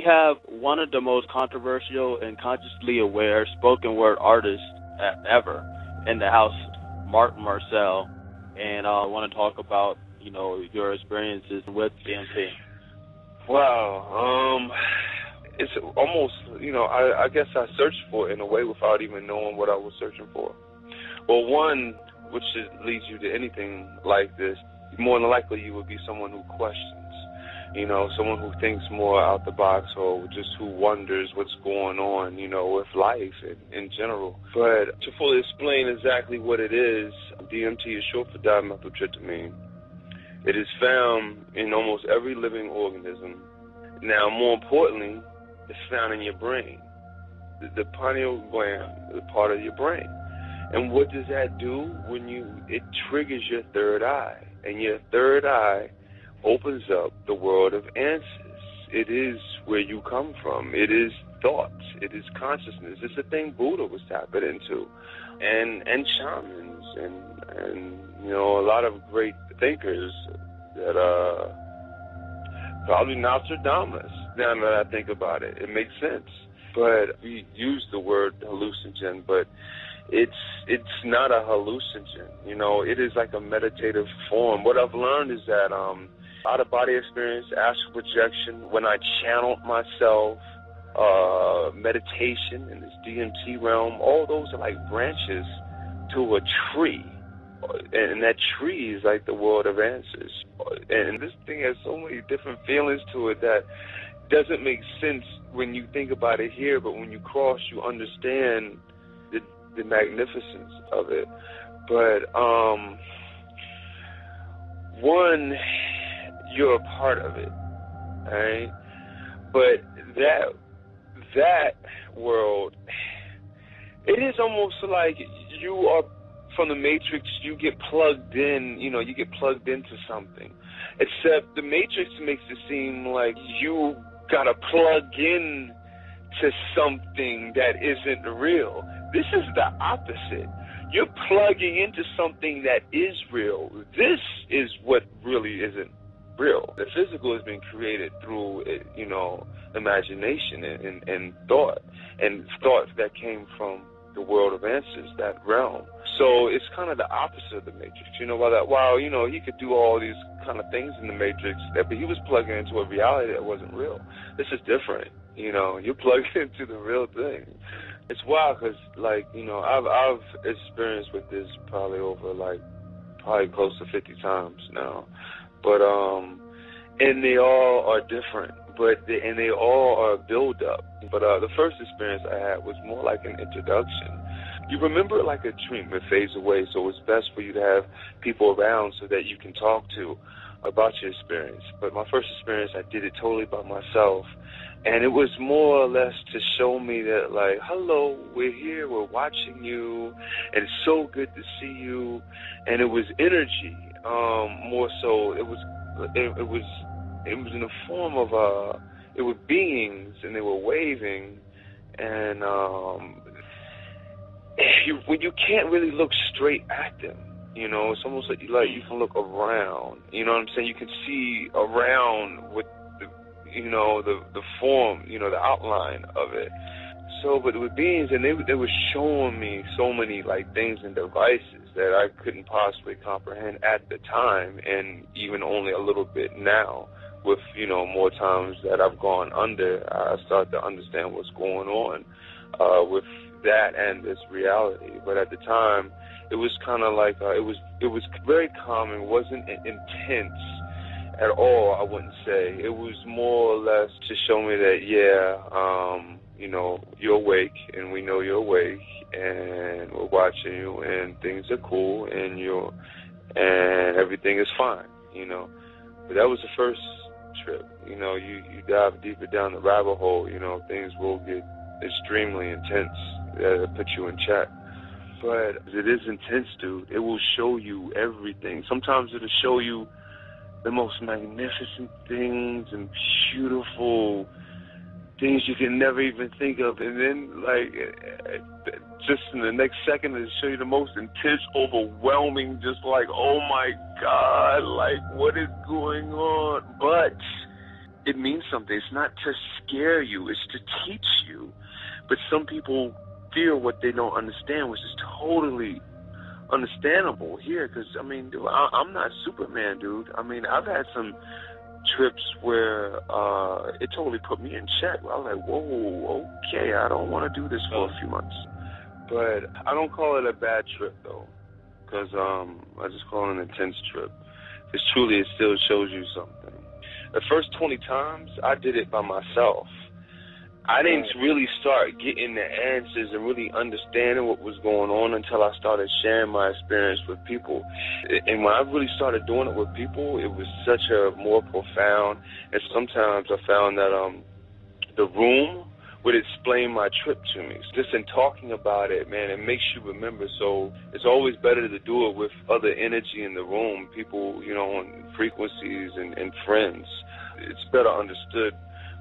we have one of the most controversial and consciously aware spoken word artists ever in the house, Martin Marcel, and I want to talk about, you know, your experiences with DMT. Wow, it's almost, you know, I guess I searched for it in a way without even knowing what I was searching for. Well, one, which leads you to anything like this, more than likely you would be someone who questions, you know, someone who thinks more out the box, or just who wonders what's going on, you know, with life in general. But to fully explain exactly what it is, DMT is short for dimethyltryptamine. It is found in almost every living organism. Now, more importantly, it's found in your brain, the pineal gland, the part of your brain. And what does that do? When it triggers your third eye, and your third eye opens up the world of answers. It is where you come from. It is thoughts. It is consciousness. It's the thing Buddha was tapping into, and shamans, and you know, a lot of great thinkers that probably Nostradamus. Now that I think about it, it makes sense. But we use the word hallucinogen, but it's not a hallucinogen. You know, it is like a meditative form. What I've learned is that out of body experience, astral projection, when I channeled myself, meditation in this DMT realm, all those are like branches to a tree. And that tree is like the world of answers. And this thing has so many different feelings to it that doesn't make sense when you think about it here, but when you cross, you understand the magnificence of it. But one, you're a part of it, right? But that world, it is almost like you are from the Matrix. You get plugged in, you know, you get plugged into something, except the Matrix makes it seem like you gotta plug in to something that isn't real. This is the opposite. You're plugging into something that is real. This is what really isn't real. The physical has been created through, you know, imagination and thought, and thoughts that came from the world of answers, that realm. So it's kind of the opposite of the Matrix. You know, while you know, he could do all these kind of things in the Matrix, but he was plugging into a reality that wasn't real. This is different. You know, you're plugged into the real thing. It's wild because, like, you know, I've experienced with this probably over, like, probably close to 50 times now. But, and they all are different, and they all are a build-up. But the first experience I had was more like an introduction. You remember it like a dream. It fades away, so it's best for you to have people around so that you can talk to about your experience. But my first experience, I did it totally by myself. And it was more or less to show me that, like, hello, we're here, we're watching you, and it's so good to see you. And it was energy, more so. It was in the form of it were beings, and they were waving. And when you can't really look straight at them, you know, it's almost like you can look around. You know what I'm saying? You can see around with, you know, the form, you know, the outline of it. So, but with beings, and they were showing me so many, like, things and devices that I couldn't possibly comprehend at the time, and even only a little bit now. With, you know, more times that I've gone under, I start to understand what's going on with that and this reality. But at the time, it was kind of like, it was very calm. It wasn't intense at all, I wouldn't say. It was more or less to show me that, yeah, you know, you're awake, and we know you're awake, and we're watching you, and things are cool, and everything is fine, you know. But that was the first trip. You know, you dive deeper down the rabbit hole, you know, things will get extremely intense, put you in check. But it is intense, dude. It will show you everything. Sometimes it'll show you the most magnificent things and beautiful things you can never even think of. And then, like, just in the next second, it'll show you the most intense, overwhelming, just like, oh my God, like, what is going on? But it means something. It's not to scare you, it's to teach you. But some people fear what they don't understand, which is totally understandable here, because, I mean, dude, I'm not Superman, dude. I mean, I've had some trips where it totally put me in check. I was like, whoa, okay, I don't want to do this for a few months. But I don't call it a bad trip, though, because I just call it an intense trip. Because truly, it still shows you something. The first 20 times, I did it by myself. I didn't really start getting the answers and really understanding what was going on until I started sharing my experience with people. And when I really started doing it with people, it was such a more profound. And sometimes I found that the room would explain my trip to me. Just in talking about it, man, it makes you remember. So it's always better to do it with other energy in the room, people, you know, on frequencies and friends. It's better understood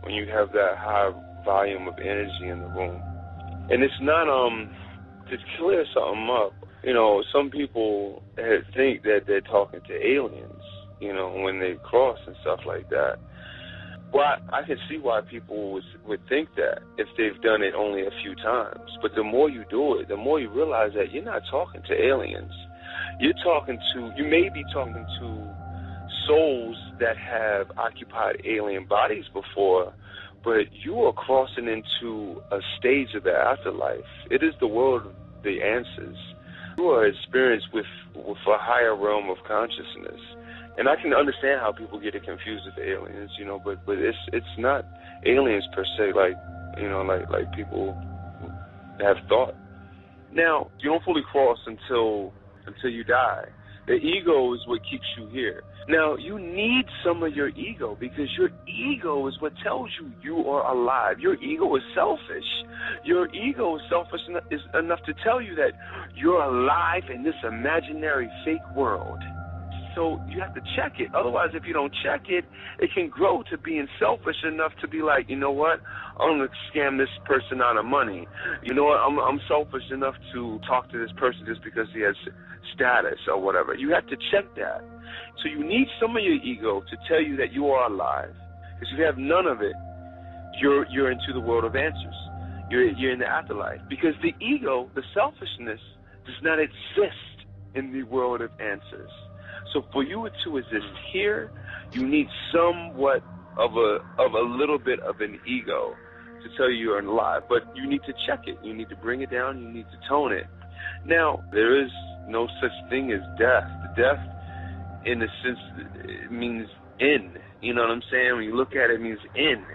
when you have that high volume of energy in the room. And it's not to clear something up. You know, some people think that they're talking to aliens, you know, when they cross and stuff like that. Well, I can see why people would think that if they've done it only a few times. But the more you do it, the more you realize that you're not talking to aliens. You may be talking to souls that have occupied alien bodies before, but you are crossing into a stage of the afterlife. It is the world of the answers. You are experienced with a higher realm of consciousness. And I can understand how people get it confused with aliens, you know, but it's not aliens per se, like, you know, like people have thought. Now, you don't fully cross until you die. The ego is what keeps you here. Now, you need some of your ego, because your ego is what tells you you are alive. Your ego is selfish. Your ego is selfish enough to tell you that you're alive in this imaginary fake world. So you have to check it. Otherwise, if you don't check it, it can grow to being selfish enough to be like, you know what, I'm going to scam this person out of money. You know what, I'm selfish enough to talk to this person just because he has status or whatever. You have to check that. So you need some of your ego to tell you that you are alive. Because if you have none of it, you're into the world of answers. You're in the afterlife. Because the ego, the selfishness, does not exist in the world of answers. So for you to exist here, you need somewhat of a little bit of an ego to tell you you're alive. But you need to check it. You need to bring it down. You need to tone it. Now, there is no such thing as death. The death, in a sense, it means end. You know what I'm saying? When you look at it, it means end.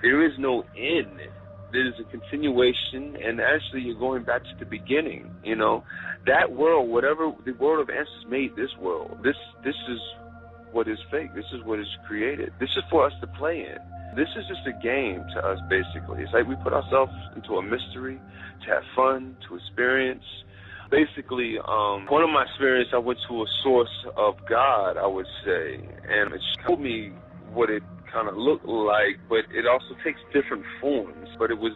There is no end. There is a continuation, and actually you're going back to the beginning, you know. That world, whatever the world of answers made this world, this is what is fake. This is what is created. This is for us to play in. This is just a game to us, basically. It's like we put ourselves into a mystery to have fun, to experience. Basically, one of my experiences, I went to a source of God, I would say, and it showed me what it kind of look like, but it also takes different forms. But it was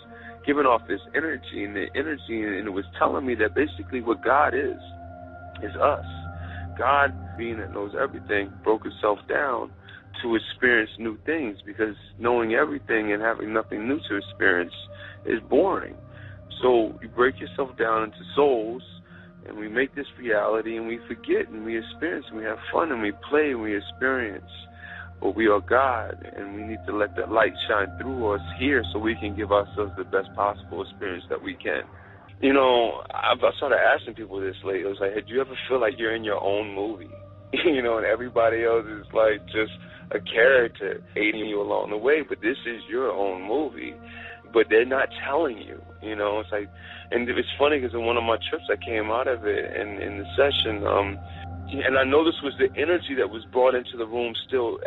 giving off this energy, and the energy, and it was telling me that basically what God is us. God, being that knows everything, broke itself down to experience new things, because knowing everything and having nothing new to experience is boring. So you break yourself down into souls, and we make this reality, and we forget, and we experience, and we have fun, and we play, and we experience. But we are God, and we need to let that light shine through us here so we can give ourselves the best possible experience that we can. You know, I started asking people this lately. I was like, hey, do you ever feel like you're in your own movie? You know, and everybody else is like just a character aiding you along the way, but this is your own movie. But they're not telling you, you know. It's like, and it's funny because in one of my trips I came out of it, and in the session, and I noticed was the energy that was brought into the room still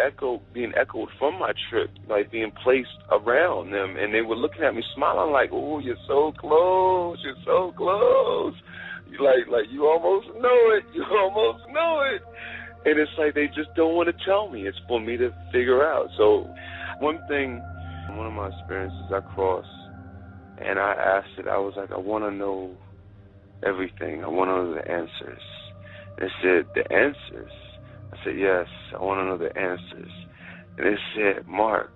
being echoed from my trip, like being placed around them. And they were looking at me smiling like, oh, you're so close, you're so close. Like you almost know it, you almost know it. And it's like they just don't want to tell me. It's for me to figure out. So one thing, one of my experiences, I crossed and I asked it. I was like, I want to know everything. I want to know the answers. They said, the answers? I said, yes, I want to know the answers. And they said, Mark,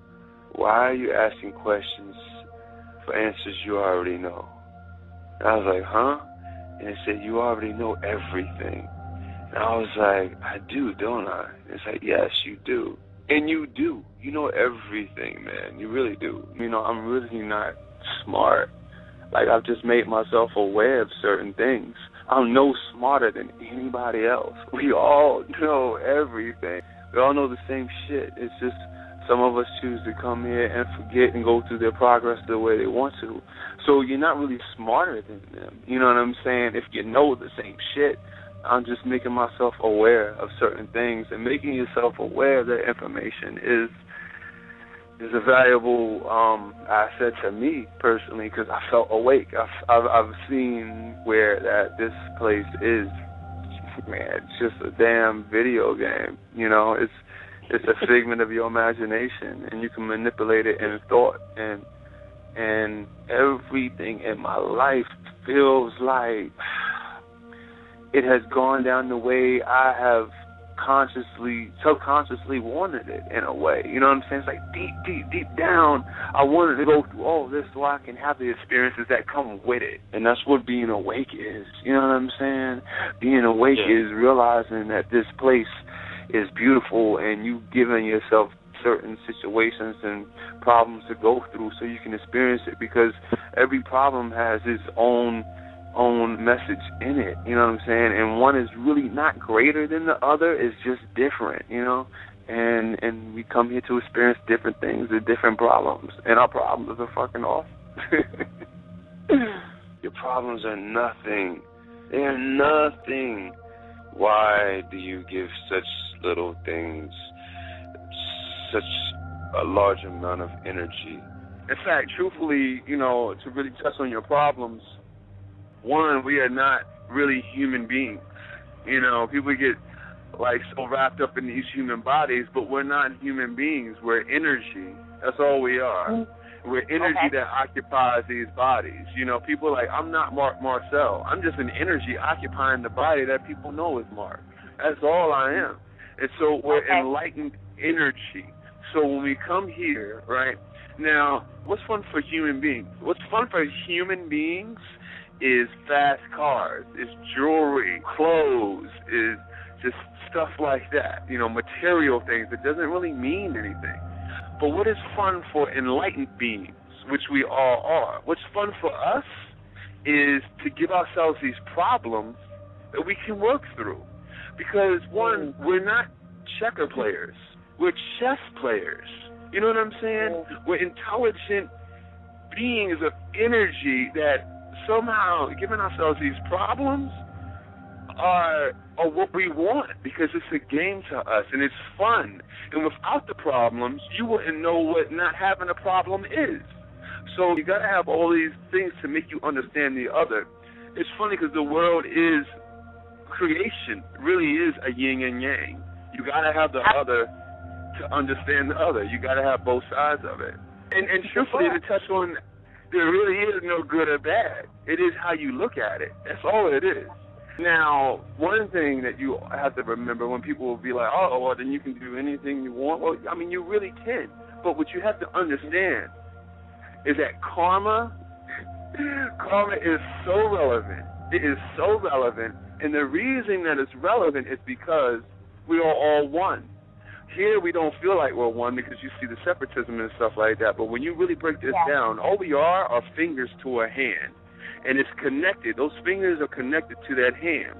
why are you asking questions for answers you already know? And I was like, huh? And it said, you already know everything. And I was like, I do, don't I? And it's like, yes, you do. And you do. You know everything, man. You really do. You know, I'm really not smart. Like, I've just made myself aware of certain things. I'm no smarter than anybody else. We all know everything. We all know the same shit. It's just some of us choose to come here and forget and go through their progress the way they want to. So you're not really smarter than them. You know what I'm saying? If you know the same shit, I'm just making myself aware of certain things, and making yourself aware of that information is a valuable asset to me personally, because I felt awake. I've seen where that this place is. Man, it's just a damn video game. You know, it's a figment of your imagination, and you can manipulate it in thought. And everything in my life feels like it has gone down the way I have consciously, subconsciously wanted it in a way. You know what I'm saying? It's like deep down, I wanted to go through all this so I can have the experiences that come with it. And that's what being awake is. You know what I'm saying? Being awake is realizing that this place is beautiful, and you giving yourself certain situations and problems to go through so you can experience it, because every problem has its own message in it, you know what I'm saying? And one is really not greater than the other, it's just different, you know? And we come here to experience different things and different problems, and our problems are fucking awesome. Your problems are nothing. They are nothing. Why do you give such little things such a large amount of energy? In fact, truthfully, you know, to really touch on your problems, one, we are not really human beings. You know, people get like so wrapped up in these human bodies, but we're not human beings. We're energy. That's all we are. We're energy that occupies these bodies. You know, people are like, I'm not Mark Marcel. I'm just an energy occupying the body that people know is Mark. That's all I am. And so we're enlightened energy. So when we come here, right, now, what's fun for human beings? What's fun for human beings is fast cars, is jewelry, clothes, is just stuff like that, you know, material things that doesn't really mean anything. But what is fun for enlightened beings, which we all are, what's fun for us is to give ourselves these problems that we can work through. Because, one, we're not checker players. We're chess players. You know what I'm saying? We're intelligent beings of energy that somehow giving ourselves these problems are what we want, because it's a game to us and it's fun. And without the problems, you wouldn't know what not having a problem is. So you got to have all these things to make you understand the other. It's funny because the world is creation, really is a yin and yang. You got to have the other to understand the other. You got to have both sides of it. And truthfully, to touch on, there really is no good or bad. It is how you look at it. That's all it is. Now, one thing that you have to remember when people will be like, oh, well, then you can do anything you want. Well, I mean, you really can. But what you have to understand is that karma is so relevant. It is so relevant. And the reason that it's relevant is because we are all one. Here we don't feel like we're one because you see the separatism and stuff like that. But when you really break this down, all we are fingers to a hand. And it's connected. Those fingers are connected to that hand.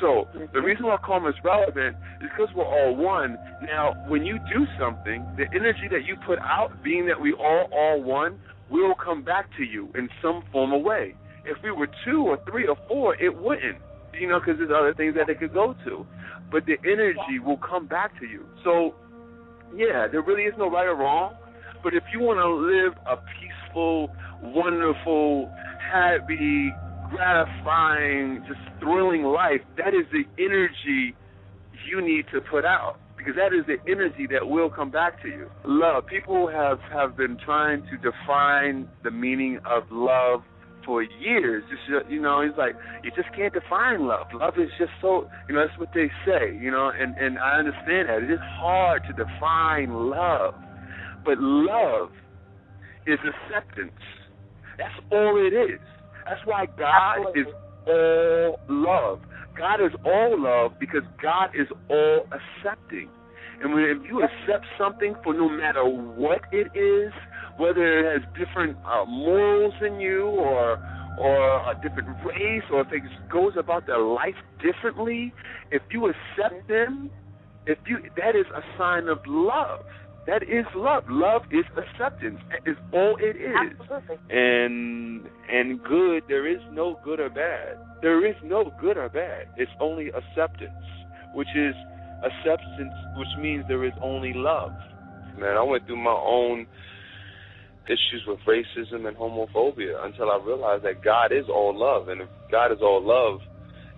So the reason why karma is relevant is because we're all one. Now, when you do something, the energy that you put out, being that we are all one, will come back to you in some form or way. If we were two or three or four, it wouldn't. You know, because there's other things that it could go to. But the energy will come back to you. So, yeah, there really is no right or wrong. But if you want to live a peaceful, wonderful, happy, gratifying, just thrilling life, that is the energy you need to put out. Because that is the energy that will come back to you. Love. People have been trying to define the meaning of love for years. Just, you know, it's like, you just can't define love. Love is just so, you know, that's what they say, you know, and I understand that. It is hard to define love. But love is acceptance. That's all it is. That's why God is all love. God is all love because God is all accepting. And when, if you accept something for no matter what it is, whether it has different morals in you or a different race or if it goes about their life differently, if you accept them, that is a sign of love. That is love. Love is acceptance. That is all it is. Absolutely. And good, there is no good or bad. There is no good or bad. It's only acceptance, which is a substance, which means there is only love. Man, I went through my own issues with racism and homophobia until I realized that God is all love. And if God is all love,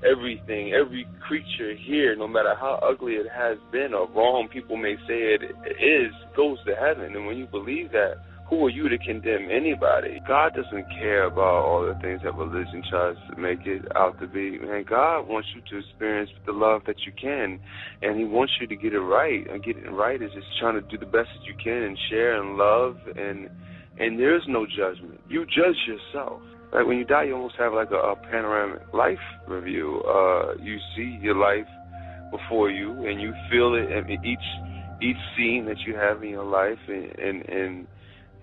everything, every creature here, no matter how ugly it has been or wrong people may say it is, goes to heaven. And when you believe that, who are you to condemn anybody? God doesn't care about all the things that religion tries to make it out to be. Man, God wants you to experience the love that you can, and he wants you to get it right. And getting it right is just trying to do the best that you can and share and love, and there's no judgment. You judge yourself. Like when you die, you almost have like a panoramic life review. You see your life before you, and you feel it. I mean, each scene that you have in your life,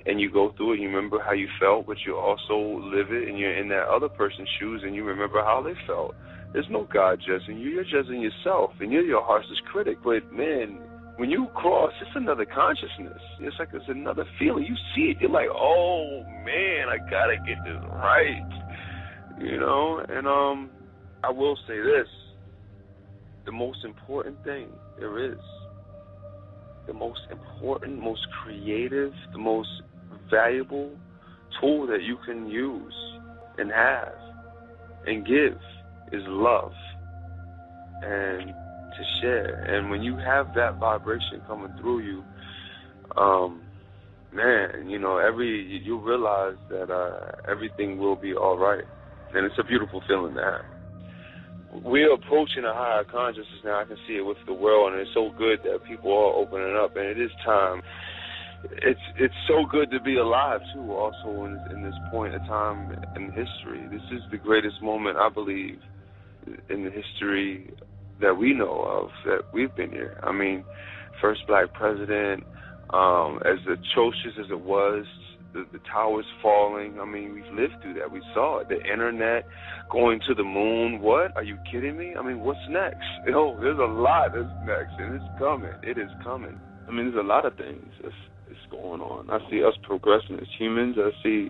and you go through it. You remember how you felt, but you also live it, and you're in that other person's shoes, and you remember how they felt. There's no God judging you. You're judging yourself, and you're your harshest critic. But man, when you cross, it's another consciousness. It's like it's another feeling. You see it, you're like, oh man, I gotta get this right, you know. And I will say this: the most important thing there is, the most important, most creative, the most valuable tool that you can use and have and give is love. And to share. And when you have that vibration coming through you, man, you know, you realize that everything will be all right, and it's a beautiful feeling to have. We're approaching a higher consciousness now. I can see it with the world, and it's so good that people are opening up, and it is time. It's so good to be alive too. Also, in this point of time in history, this is the greatest moment I believe in the history that we know of, that we've been here. I mean, first black president, as atrocious as it was, the towers falling. I mean, we've lived through that. We saw it. The internet, going to the moon. What? Are you kidding me? I mean, what's next? Oh, there's a lot that's next, and it's coming. It is coming. I mean, there's a lot of things that's going on. I see us progressing as humans. I see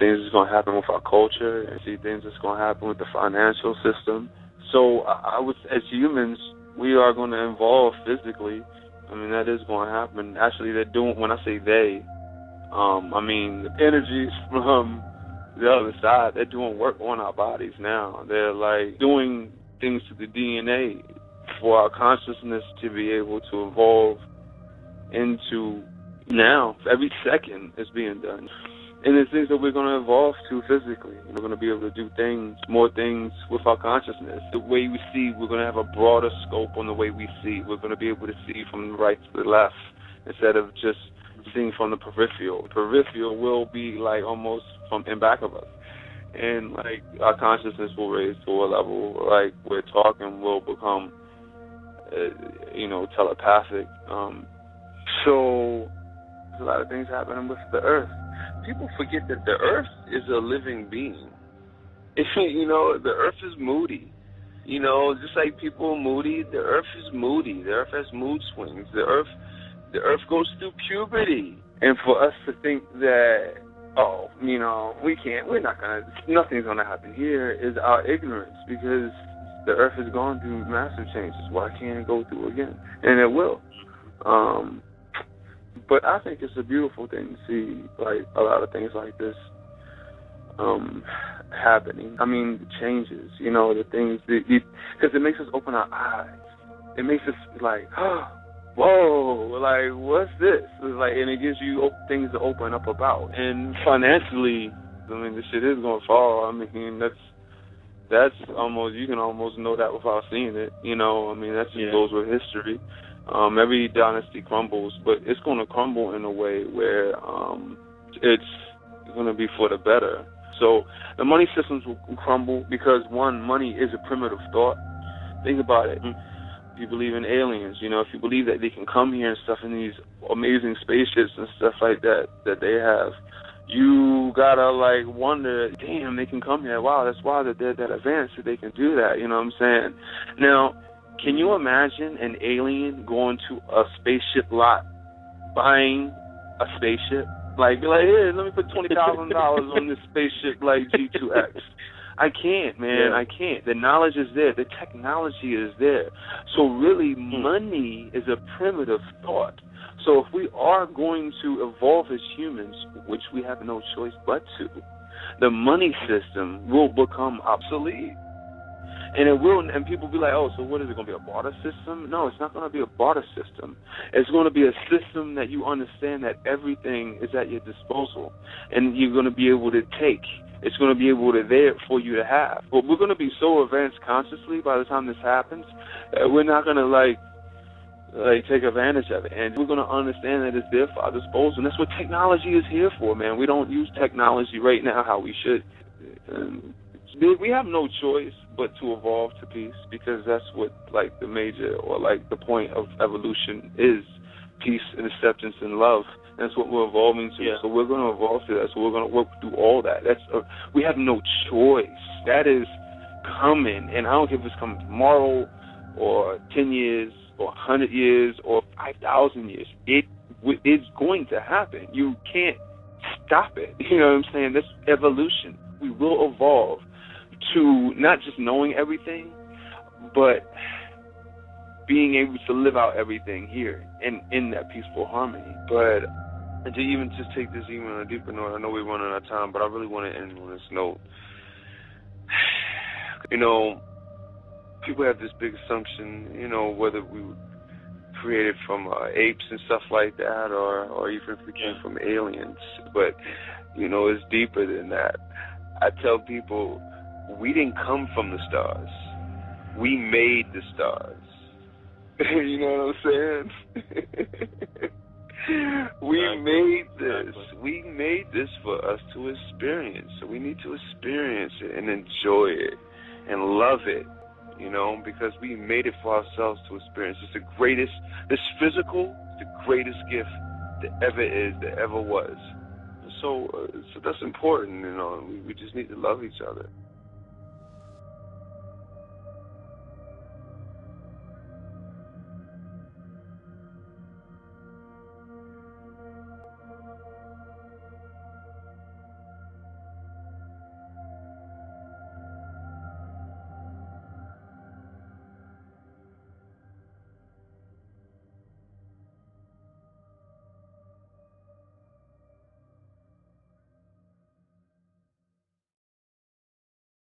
things that's going to happen with our culture. I see things that's going to happen with the financial system. So I would, as humans, we are going to evolve physically. I mean, that is going to happen. Actually, they're doing. When I say they, I mean the energies from the other side. They're doing work on our bodies now. They're like doing things to the DNA for our consciousness to be able to evolve into now. Every second is being done. And the things that we're going to evolve to physically. We're going to be able to do things, more things with our consciousness. The way we see, we're going to have a broader scope on the way we see. We're going to be able to see from the right to the left instead of just seeing from the peripheral. The peripheral will be like almost from in back of us. And like our consciousness will raise to a level like we're talking will become, you know, telepathic. So there's a lot of things happening with the earth. People forget that the earth is a living being. You know, the earth is moody. You know, just like people are moody, the earth is moody. The earth has mood swings. The earth goes through puberty. And for us to think that, oh, you know, nothing's gonna happen here is our ignorance, because the earth has gone through massive changes. Why can't it go through again? And it will. But I think it's a beautiful thing to see, like, a lot of things like this happening. I mean, the changes, you know, the things, because it makes us open our eyes. It makes us like, oh, whoa, like, what's this? It's like, and it gives you things to open up about. And financially, I mean, this shit is going to fall. I mean, that's almost, you can almost know that without seeing it, you know. I mean, that just goes with history. Every dynasty crumbles, but it's going to crumble in a way where it's going to be for the better. So the money systems will crumble because, one, money is a primitive thought. Think about it. If you believe in aliens, you know, if you believe that they can come here and stuff in these amazing spaceships and stuff like that that they have, you gotta like wonder, damn, they can come here. Wow, that's why they're that advanced that they can do that. You know what I'm saying? Now, can you imagine an alien going to a spaceship lot, buying a spaceship? Like, be like, hey, let me put $20,000 on this spaceship like G2X. I can't, man. Yeah. I can't. The knowledge is there. The technology is there. So really, money is a primitive thought. So if we are going to evolve as humans, which we have no choice but to, the money system will become obsolete. And it will, and people be like, oh, so what is it going to be, a barter system? No, it's not going to be a barter system. It's going to be a system that you understand that everything is at your disposal, and you're going to be able to take. It's going to be able to there for you to have. But we're going to be so advanced consciously by the time this happens that we're not going to like take advantage of it, and we're going to understand that it's there for our disposal. And that's what technology is here for, man. We don't use technology right now how we should. We have no choice but to evolve to peace, because that's what like the major or like the point of evolution is: peace and acceptance and love. That's what we're evolving to. Yeah. So we're going to evolve to that. So we're going to work through all that. We have no choice. That is coming, and I don't care if it's coming tomorrow or 10 years or 100 years or 5,000 years. It's going to happen. You can't stop it. You know what I'm saying? That's evolution. We will evolve to not just knowing everything, but being able to live out everything here and in that peaceful harmony. But and to even just take this even on a deeper note, I know we're running out of time, but I really want to end on this note. You know, people have this big assumption, you know, whether we were created from apes and stuff like that, or even if we came from aliens. But, you know, it's deeper than that. I tell people, we didn't come from the stars. We made the stars. You know what I'm saying? We made this. Exactly. We made this for us to experience. So we need to experience it and enjoy it and love it, you know, because we made it for ourselves to experience. It's the greatest, this physical, the greatest gift that ever is, that ever was. So that's important, you know. We just need to love each other.